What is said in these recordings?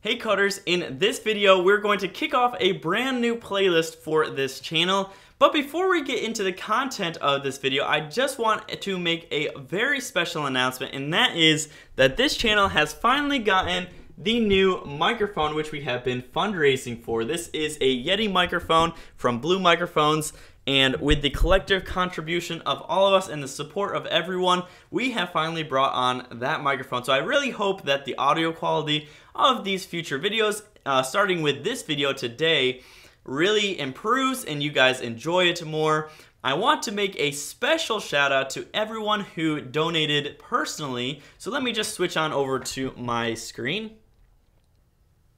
Hey coders, in this video we're going to kick off a brand new playlist for this channel. But before we get into the content of this video, I just want to make a very special announcement, and that is that this channel has finally gotten the new microphone which we have been fundraising for. This is a Yeti microphone from Blue Microphones, and with the collective contribution of all of us and the support of everyone, we have finally brought on that microphone. So I really hope that the audio quality of these future videos, starting with this video today, really improves and you guys enjoy it more. I want to make a special shout out to everyone who donated personally. So let me just switch on over to my screen.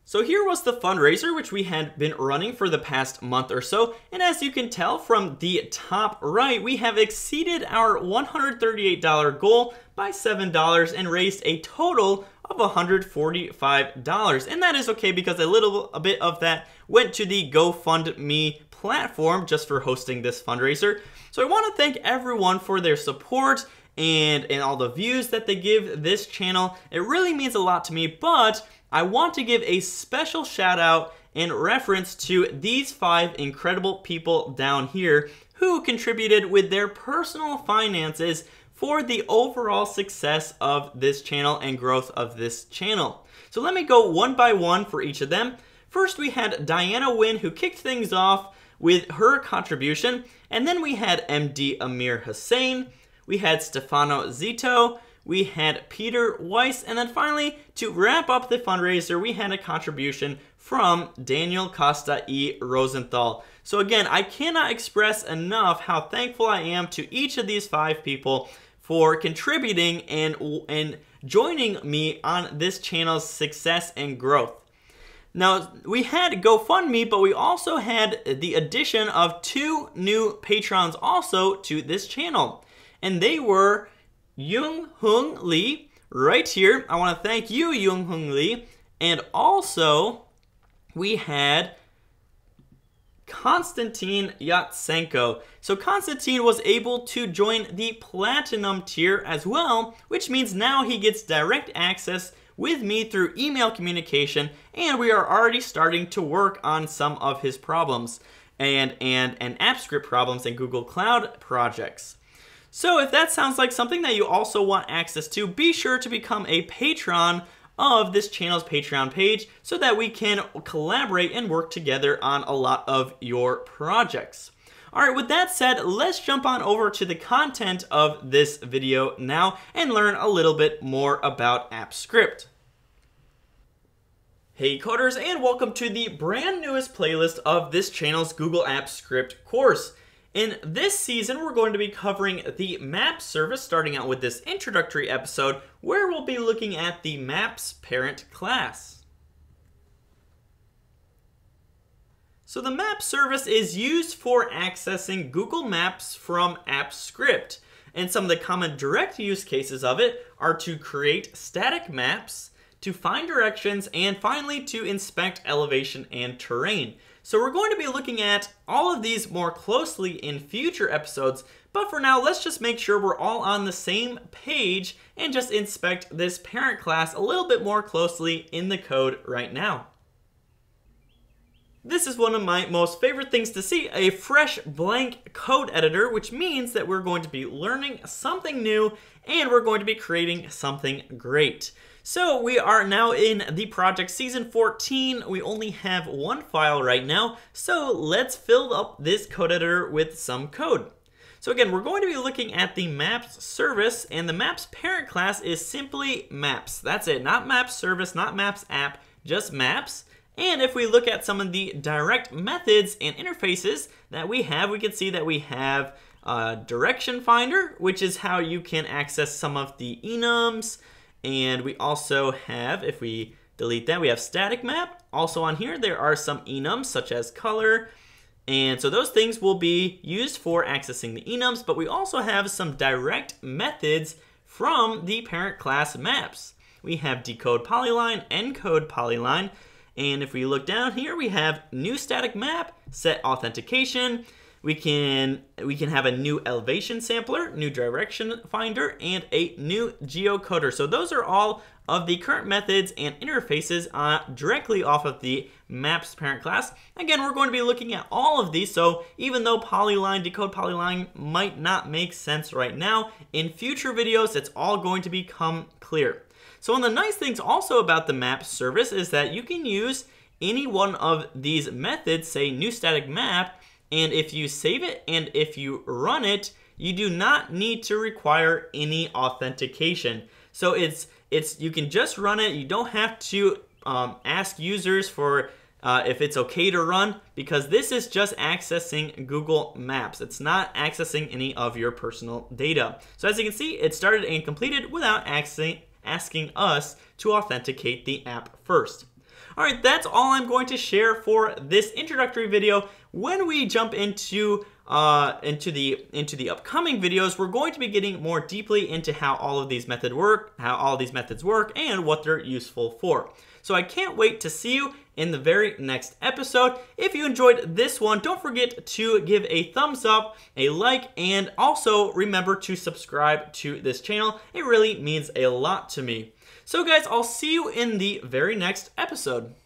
So here was the fundraiser which we had been running for the past month or so, and as you can tell from the top right, we have exceeded our $138 goal by $7 and raised a total of $145. And that is okay because a bit of that went to the GoFundMe platform just for hosting this fundraiser. So I want to thank everyone for their support and all the views that they give this channel. It really means a lot to me, but I want to give a special shout out in reference to these 5 incredible people down here who contributed with their personal finances for the overall success of this channel and growth of this channel. So let me go one by one for each of them. First, we had Diana Wynn, who kicked things off with her contribution, and then we had MD Amir Hussain, we had Stefano Zito, we had Peter Weiss, and then finally, to wrap up the fundraiser, we had a contribution from Daniel Costa E. Rosenthal. So again, I cannot express enough how thankful I am to each of these 5 people for contributing and joining me on this channel's success and growth. Now, we had GoFundMe, but we also had the addition of 2 new Patrons also to this channel, and they were Yung Hung Lee, right here. I want to thank you, Yung Hung Lee. And also, we had Konstantin Yatsenko. So Konstantin was able to join the Platinum tier as well, which means now he gets direct access with me through email communication, and we are already starting to work on some of his problems and Apps Script problems and Google Cloud projects. So if that sounds like something that you also want access to, be sure to become a patron of this channel's Patreon page so that we can collaborate and work together on a lot of your projects. All right, with that said, let's jump on over to the content of this video now and learn a little bit more about Apps Script. Hey coders, and welcome to the brand newest playlist of this channel's Google Apps Script course. In this season, we're going to be covering the Maps service, starting out with this introductory episode, where we'll be looking at the Maps parent class. So the Maps service is used for accessing Google Maps from Apps Script, and some of the common direct use cases of it are to create static maps, to find directions, and finally to inspect elevation and terrain. So we're going to be looking at all of these more closely in future episodes, but for now, let's just make sure we're all on the same page and just inspect this parent class a little bit more closely in the code right now. This is one of my most favorite things to see, a fresh blank code editor, which means that we're going to be learning something new and we're going to be creating something great. So we are now in the project season 14. We only have 1 file right now, so let's fill up this code editor with some code. So again, we're going to be looking at the Maps service, and the Maps parent class is simply Maps. That's it, not Maps service, not Maps app, just Maps. And if we look at some of the direct methods and interfaces that we have, we can see that we have Direction Finder, which is how you can access some of the enums. And we also have, if we delete that, we have static map. Also on here, there are some enums such as color. And so those things will be used for accessing the enums, but we also have some direct methods from the parent class Maps. We have decode polyline, encode polyline. And if we look down here, we have new static map, set authentication. We can have a new elevation sampler, new direction finder, and a new geocoder. So those are all of the current methods and interfaces directly off of the Maps parent class. Again, we're going to be looking at all of these, so even though Polyline, Decode Polyline might not make sense right now, in future videos it's all going to become clear. So one of the nice things also about the Maps service is that you can use any one of these methods, say new static map, and if you save it and if you run it, you do not need to require any authentication. So you can just run it. You don't have to ask users for if it's okay to run, because this is just accessing Google Maps. It's not accessing any of your personal data. So as you can see, it started and completed without asking us to authenticate the app first. All right, that's all I'm going to share for this introductory video. When we jump into the upcoming videos, we're going to be getting more deeply into how all of these methods work, and what they're useful for. So I can't wait to see you in the very next episode. If you enjoyed this one, don't forget to give a thumbs up, a like, and also remember to subscribe to this channel. It really means a lot to me. So guys, I'll see you in the very next episode.